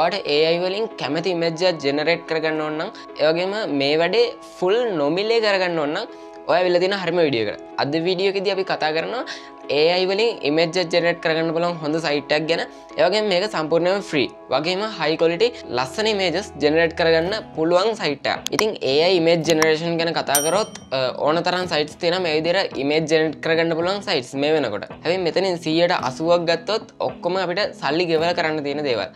ඔයාට AI වලින් කැමති image එකක් generate කරගන්න ඕන නම් ඒ වගේම මේ වැඩේ full nominal කරගන්න ඕන නම් ඔයා විල දෙන හරිම වීඩියෝ එකට. අද වීඩියෝ එකේදී අපි කතා කරනවා AI වලින් image එකක් generate කරගන්න බලන හොඳ site එකක් ගැන. ඒ වගේම මේක සම්පූර්ණයෙන්ම free. වගේම high quality ලස්සන images generate කරගන්න පුළුවන් site එකක්. ඉතින් AI image generation ගැන කතා කරොත් ඕනතරම් sites තියෙනවා මේ විදිහට image generate කරගන්න පුළුවන් sites මේ වෙනකොට. හැබැයි මෙතනින් 180ක් ගත්තොත් ඔක්කොම අපිට සල්ලි ගෙවලා කරන්න තියෙන දේවල්.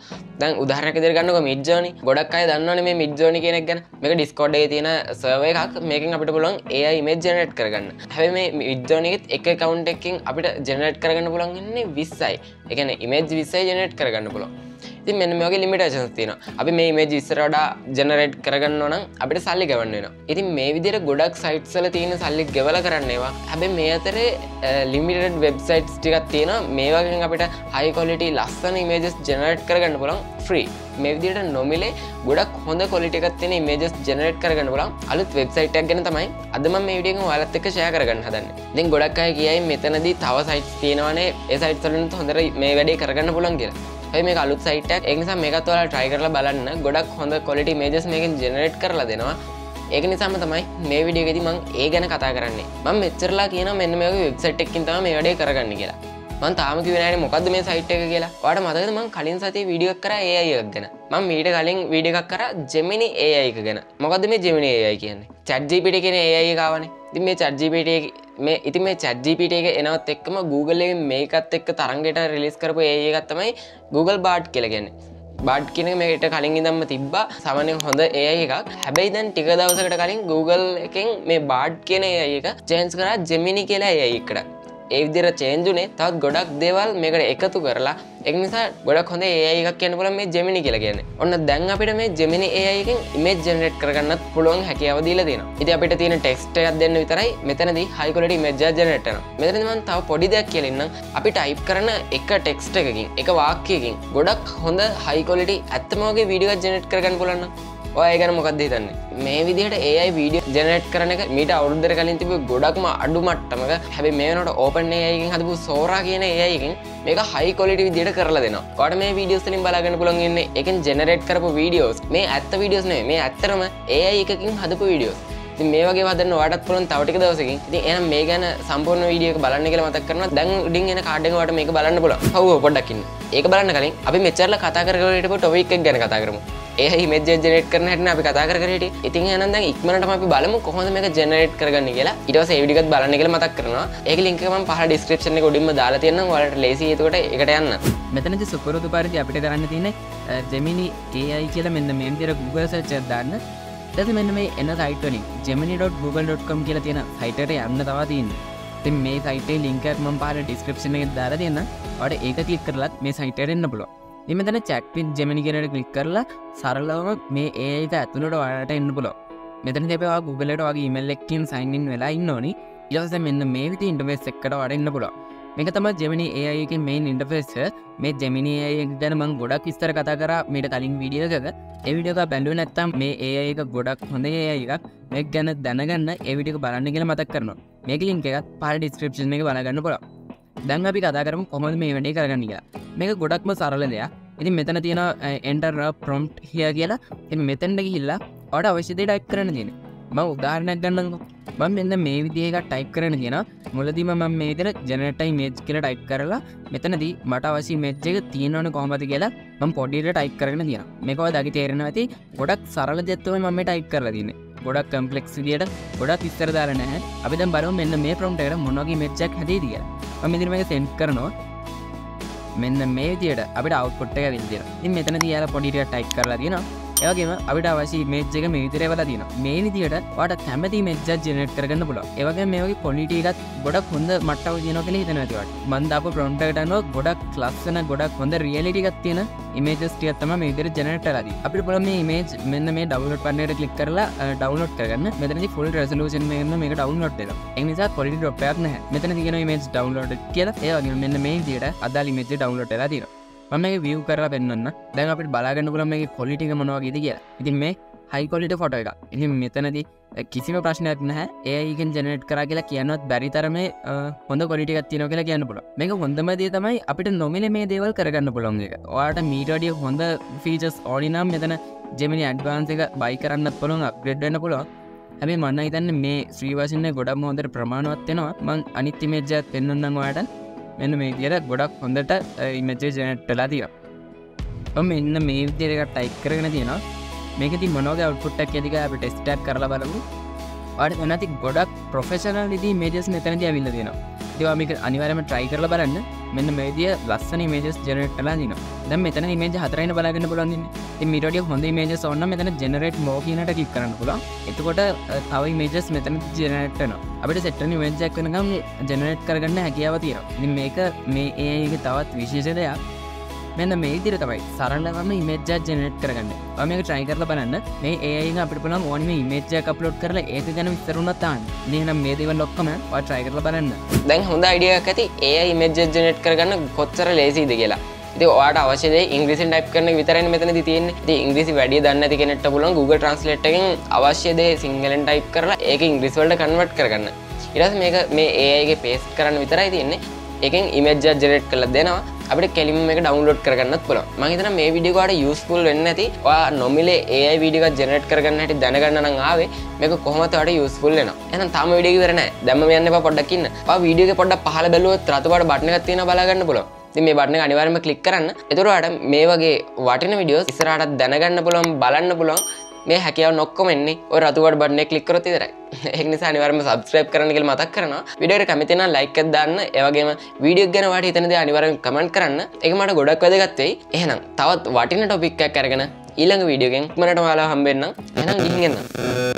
දැන් උදාහරණයක් විදිහට ගන්නකො Midjourney. ගොඩක් අය දන්නවනේ මේ Midjourney කියන එක ගැන. මේක Discord එකේ තියෙන server එකක්. මේකෙන් අපිට පුළුවන් AI image generate කරගන්න. හැබැයි මේ Midjourney එකෙත් එක account එකකින් අපිට generate කරගන්න පුළුවන් ඉන්නේ 20යි. ඒ කියන්නේ image 20යි generate කරගන්න පුළුවන්. ඉතින් මෙන්න මේ වගේ limitations තියෙනවා. අපි මේ image ඉස්සර වඩා generate කරගන්න ඕන නම් අපිට සල්ලි ගෙවන්න වෙනවා. ඉතින් මේ විදිහට ගොඩක් sites වල තියෙන සල්ලි ගෙවලා කරන්න ඒවා. හැබැයි මේ අතරේ limited websites ටිකක් තියෙනවා. මේ වගේන් අපිට high quality ලස්සන images generate කරගන්න පුළුවන් free. මේ විදිහට nominal ගොඩක් හොඳ quality එකක් තියෙන images generate කරගන්න පුළුවන් අලුත් website එකක් ගැන තමයි අද මම මේ වීඩියෝ එක ඔයාලත් එක්ක share කරගන්න හදන්නේ. ඉතින් ගොඩක් අය කියයි මෙතනදී තව sites තියෙනවානේ. ඒ sites වලින් හොඳට මේ වැඩේ කරගන්න පුළුවන් කියලා. මේ අලුත් සයිට් එකක්. ඒක නිසා මේකත් ඔයාලා try කරලා බලන්න. ගොඩක් හොඳ quality images මේකෙන් generate කරලා දෙනවා. ඒක නිසාම තමයි මේ වීඩියෝ එකේදී මම ඒ ගැන කතා කරන්නේ. මම මෙච්චරලා කියනවා මෙන්න මේ වගේ website එකකින් තමයි මේ වැඩේ කරගන්නේ කියලා. මම තාම කිව්වේ නැහැ මොකද්ද මේ site එක කියලා. ඔයාලට මතකද මම කලින් සතියේ වීඩියෝ එකක් කරා AI එකක් ගැන. මම මීට කලින් වීඩියෝ එකක් කරා Gemini AI එක ගැන. මොකද්ද මේ Gemini AI කියන්නේ? ChatGPT කියන AI එක ආවනේ. ඉතින් මේ ChatGPT මේ ChatGPT එක එනවත් එක්කම Google එකෙන් මේකත් එක්ක තරංගයට රිලීස් කරපු AI එකක් තමයි Google Bard කියලා කියන්නේ. Bard කියන එක මේකට කලින් ඉඳන්ම තිබ්බා. සාමාන්‍යයෙන් හොඳ AI එකක්. හැබැයි දැන් ටික දවසකට කලින් Google එකෙන් මේ Bard කියන AI එක change කරා Gemini කියලා AI එකට. ඒ විදිහට change උනේ තවත් ගොඩක් දේවල් මේකට එකතු කරලා ඒක නිසා ගොඩක් හොඳ AI එකක් කියන්න පුළුවන් මේ Gemini කියලා කියන්නේ. ඔන්න දැන් අපිට මේ Gemini AI එකෙන් image generate කරගන්නත් පුළුවන් හැකියාව දීලා දෙනවා. ඉතින් අපිට තියෙන text එකක් දෙන්න විතරයි මෙතනදී high quality image එකක් generate කරනවා. මෙතනදී මම තව පොඩි දෙයක් කියලා ඉන්නම්. අපි type කරන එක text එකකින් එක වාක්‍යයකින් ගොඩක් හොඳ high quality ඇත්තම වගේ video එකක් generate කරගන්න පුළුවන් නම් ඔය ගැන මොකක්ද හිතන්නේ? මේ විදිහට AI වීඩියෝ ජෙනරේට් කරන එක මීට අවුරුද්දකට කලින් තිබු ගොඩක්ම අඩු මට්ටමක. හැබැයි මේ වෙනකොට Open AI එකෙන් හදපු Sora කියන AI එකෙන් මේක high quality විදිහට කරලා දෙනවා. ඔයාලට මේ වීඩියෝස් වලින් බලා ගන්න පුළුවන් ඉන්නේ ඒකෙන් ජෙනරේට් කරපු වීඩියෝස්. මේ ඇත්ත වීඩියෝස් නෙමෙයි. මේ ඇත්තරම AI එකකින් හදපු වීඩියෝස්. ඉතින් මේ වගේ හදන්න ඔයාලටත් පුළුවන් තව ටික දවසකින්. ඉතින් එහෙනම් මේ ගැන සම්පූර්ණ වීඩියෝ එක බලන්න කියලා මතක් කරනවා. දැන් උඩින් එන කාඩ් එක ඔයාලට මේක බලන්න පුළුවන්. හව් ඔව් පොඩ්ඩක් ඉන්න. ඒක බලන්න කලින් අපි මෙච්චරලා කතා කරගෙන හිටපු topic එක ගැන කතා කරමු. AI image generate කරන හැටි අපි කතා කර කර හිටියේ. ඉතින් එහෙනම් දැන් ඉක්මනටම අපි බලමු කොහොමද මේක generate කරගන්නේ කියලා. ඊට පස්සේ ඒ වීඩියෝ එකත් බලන්න කියලා මතක් කරනවා. ඒකේ link එක මම පහල description එකේ උඩින්ම දාලා තියෙනවා. ඔයාලට ලේසියි එතකොට ඒකට යන්න. මෙතනදී සුපුරුදු පරිදි අපිට කරන්න තියෙන්නේ Gemini AI කියලා මෙන්න මේ විදිහට Google search එකක් දාන්න. ඊට පස්සේ මෙන්න මේ එන site වලින් gemini.google.com කියලා තියෙන site එකට යන්න තව තියෙන්නේ. ඉතින් මේ site එකේ link එකක් මම පහල description එකේ දාලා තියෙනවා. ඔයාලට ඒක click කරලත් මේ site එකට එන්න පුළුවන්. මෙතන chat with Gemini කියනට click කරලා සරලවම මේ AI එක ඇතුළට ඔයාලට එන්න පුළුවන්. මෙතනදී අපි ඔයා Google එකට ඔයාගේ email එකකින් sign in වෙලා ඉන්න ඕනි. ඊට පස්සේ මෙන්න මේ විදිහේ interface එකකට ඔයාලට එන්න පුළුවන්. මේක තමයි Gemini AI එකේ main interface එක. මේ Gemini AI එක ගැන මම ගොඩක් විස්තර කතා කරා මීට කලින් වීඩියෝ එකක. ඒ වීඩියෝ එක බැලුවේ නැත්නම් මේ AI එක ගොඩක් හොඳ AI එකක්. මේක ගැන දැනගන්න ඒ වීඩියෝ එක බලන්න කියලා මතක් කරනවා. මේක link එකත් පහල description එකේ බලන්න පුළුවන්. දැන් අපි කතා කරමු කොහොමද මේ වැඩේ කරගන්නේ කියලා. මේක ගොඩක්ම සරල දෙයක්. ඉතින් මෙතන තියෙන enter a prompt here කියලා. ඉතින් මෙතෙන්ට ගිහිල්ලා ඔයාලට අවශ්‍ය දේ type කරන්න තියෙනවා. මම උදාහරණයක් ගන්නම්කෝ. මම මෙන්න මේ විදිහ එකක් type කරන්න තියෙනවා. මුලදීම මම මේ විදිහට generate image කියලා type කරලා මෙතනදී මට අවශ්‍ය image එක තියෙනවනේ කොහොමද කියලා මම පොඩියට type කරගෙන තියෙනවා. මේක ඔයාලා දකි තේරෙනවා ඇති. ගොඩක් සරල දෙයක් තමයි මම මේ type කරලා තියෙන්නේ. ගොඩක් complex විදියට ගොඩක් විස්තර දාලා නැහැ. අපි දැන් බලමු මෙන්න මේ prompt එකට මොන වගේ image එකක් හදේවි කියලා. මම ඉදින් මේක send කරනවා. මෙන්න මේ විදියට අපිට output එක දෙන්න තියෙනවා. ඉතින් මෙතනදී යාලා පොඩි ටිකක් type කරලා තියෙනවා. ඒ වගේම අපිට අවශ්‍ය image එක මේ විදියට එවලා තියෙනවා. මේ විදියට ඔයාලට කැමති image එකක් generate කරගන්න පුළුවන්. ඒ වගේම මේ වගේ quality එකත් ගොඩක් හොඳ මට්ටමක තියෙනවා කියලා හිතනවා ඒකට. මම දාපු prompt එකට අනුව ගොඩක් ලස්සන ගොඩක් හොඳ reality එකක් තියෙන images ටිකක් තමයි මේ විදියට generate කරලා තියෙන්නේ. අපිට බලන්න මේ image මෙන්න මේ download button එකට click කරලා download කරගන්න. මෙතනදී full resolution එකෙන් මේක download වෙනවා. ඒ නිසා quality drop එකක් නැහැ. මෙතනදී කියනවා image downloaded කියලා. ඒ වගේම මෙන්න මේ විදියට අදාළ image download වෙලා තියෙනවා. මම මේක view කරලා පෙන්නන්න. දැන් අපිට බලාගන්න පුළුවන් මේකේ quality එක මොන වගේද කියලා. ඉතින් මේ हाई क्वालिटी फोटो आएगा। इन्हें मेतनदी किसी में प्रश्न अपना है AI कैन जनरेट करा के कियानो बैरी तरमे होंद क्वालिटी का तीनों के कियानो बोलो मैं होंद मे तमि अपने नोमिले मे देवल करगन बोलोगे और मीटोडी होंद फीचर्स ऑडिना मेतन जेमिनी एडवांस बाई करना बोलो अपग्रेड बोलो अभी मन इतने मे श्रीवास ने गुडम होंदर प्रमाण तेनो मैं अनित इमेज तेनाट मैंने मे दिया गुडा होंदट इमेज जनरेट दिया अब मैं इन मे दिया टाइप करना दिया मेके दी मनोगे आउटपुट टैग के दिखा आप टेस्ट टैग कर ला वालों और ना गोड़ा प्रोफेशनल इमेजेस में इतने अभी देना तो आप अनिवार्य में ट्राई कर ला बार मैंने मे दिया लसन इमेजेस जनरेट कर दीना दम मैं इतने इमेज हतरा बना बोला मेरा होंद इमेजेस और मैं इतने जनरेट मोकी क्लिक करना बोला इतकोटा आव इमेजेस में इतने जनरेट अब सेटन इमेज जनरेट करके हैकी आवा तीन मे ए तवत विशेष मैं ना मेरी तीर तबाई सारण में इमेज जनरेट करगंडे और मैं ट्राई कर बना मैं AI का अपने बोला ओन में इमेज अपलोड कर एक जन विस्तर नहीं मे दीवन लॉक मैं और ट्राई कर बना दिन होंद आइडिया कहती AI इमेज जनरेट करगना गोचर लेजी दिखेला इतने वाट आवश्यक है इंग्लिश में टाइप करने वितर मैं इतने दी इंग्लिश वैडी दाने के नट्ट बोला गूगल ट्रांसलेट आवश्यक है सिंगल टाइप कर एक इंग्लिश वर्ड कन्वर्ट करगना इला मैं AI के पेस्ट करना वितर इतने एक इमेज जनरेट कर देना अपने कैलिम में डाउनलोड करना पुल मैं इतना मे वीडियो को यूजफुल नोमिले AI वीडियो जनरेट करना दनगणना आवे मेरे कोहमत यूजफुल ताम वीडियो की वरना दम पड़ कि वीडियो के पड़ पहाड़ बेलो त्रातुपा बटन तीन बलगंड पुल मे बटन अनिवार्य में क्लिक करना इधर आड़ मे वे वाटन वीडियो इस दनगण पुल बलण पुल मैं हकिया नोक्कमें और अतुवाड़ बटन क्लिक करो तीर एक निशा अनिवार्य में सब्सक्राइब करने के लिए मत करना वीडियो कमी तेना लाइक कर दान एवगेम वीडियो के वाट इतने अनिवार्य कमेंट करना एक माट गोड़क कदे ऐना तवत वाटिन टॉपिक क्या करगना इलंग वीडियो गेम मन वाला हम बेना ऐना